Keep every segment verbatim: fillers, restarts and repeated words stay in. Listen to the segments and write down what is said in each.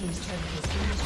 He's trying to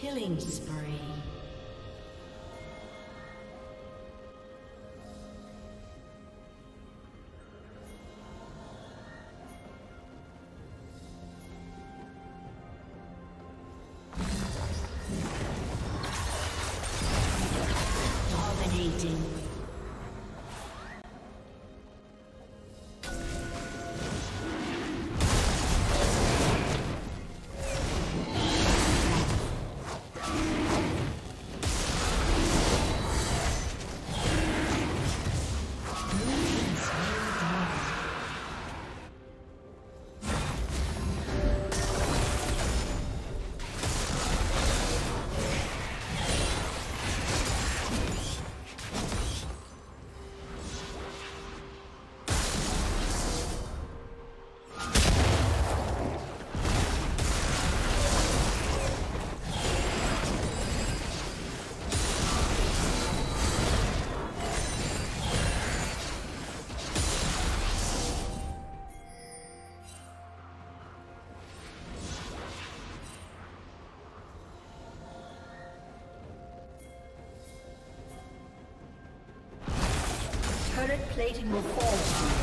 Killing spree. Plating will fall.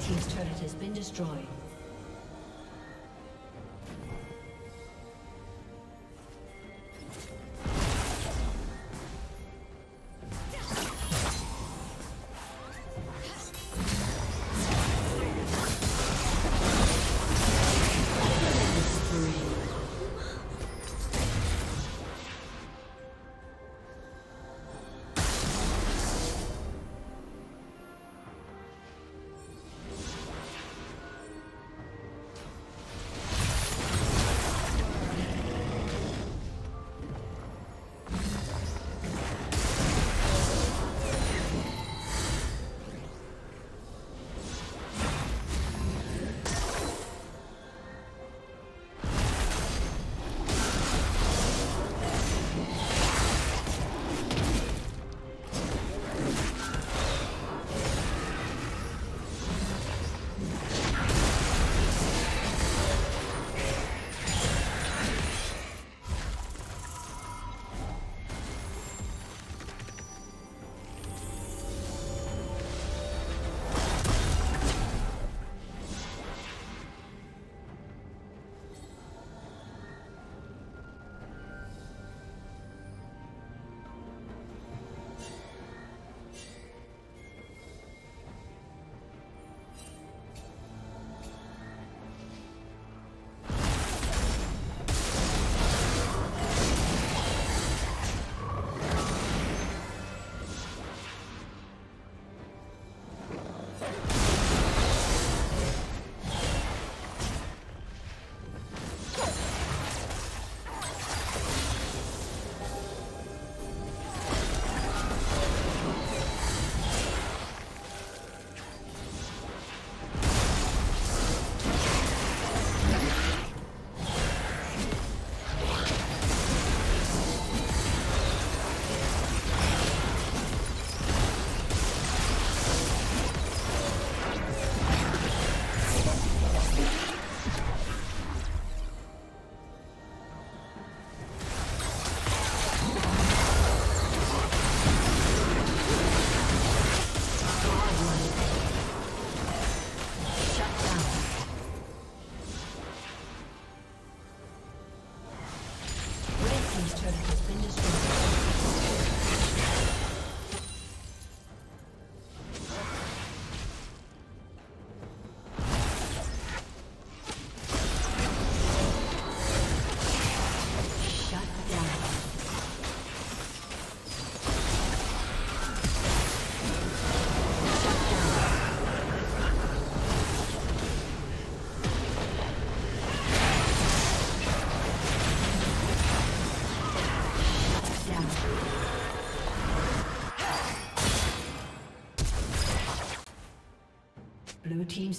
Team's turret has been destroyed. Blue team's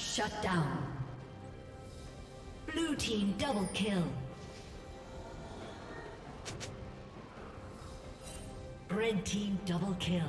Shut down. Blue team double kill. Red team double kill.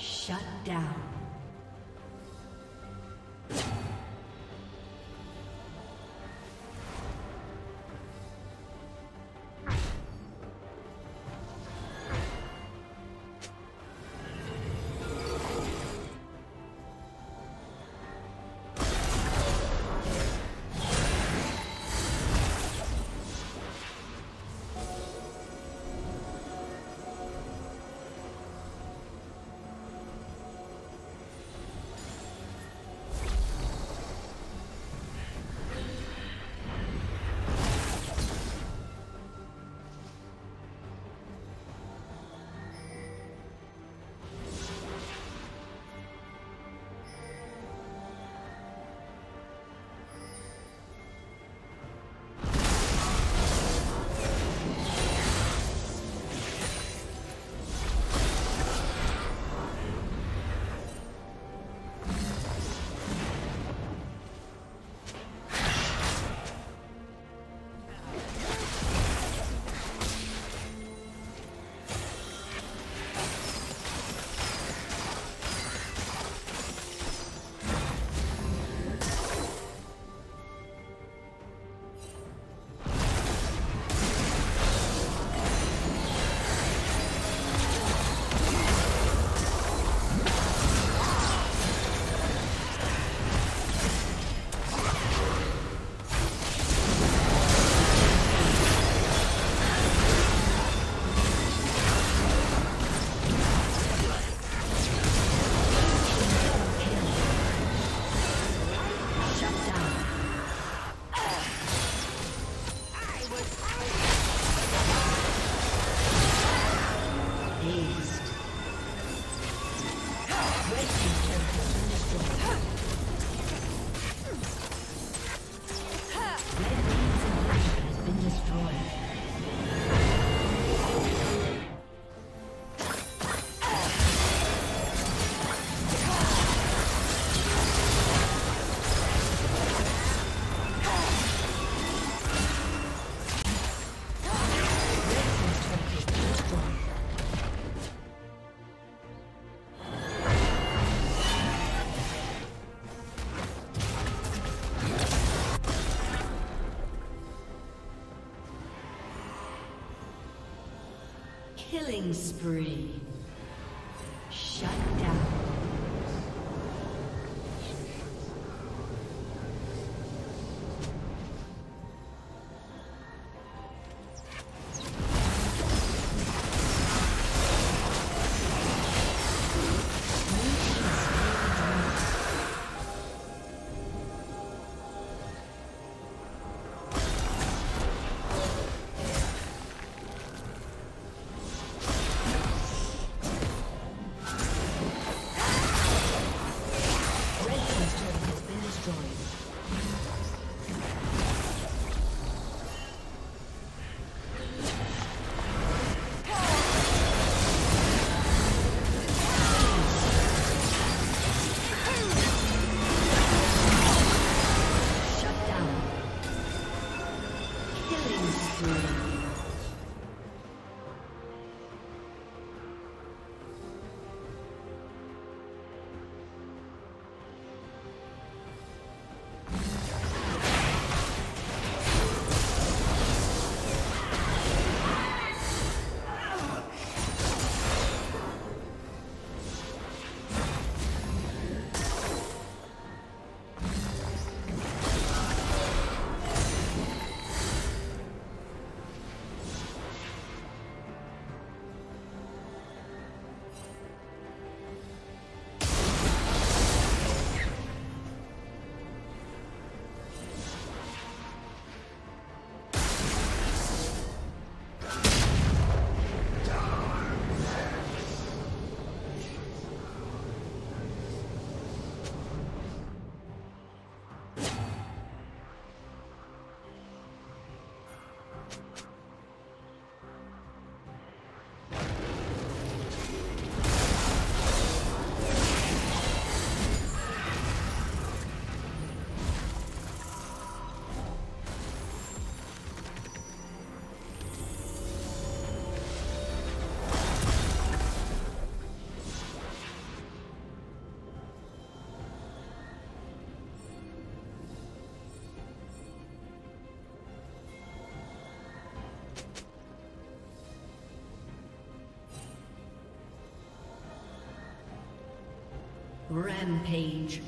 Shut down. Killing spree. Shut down. Rampage.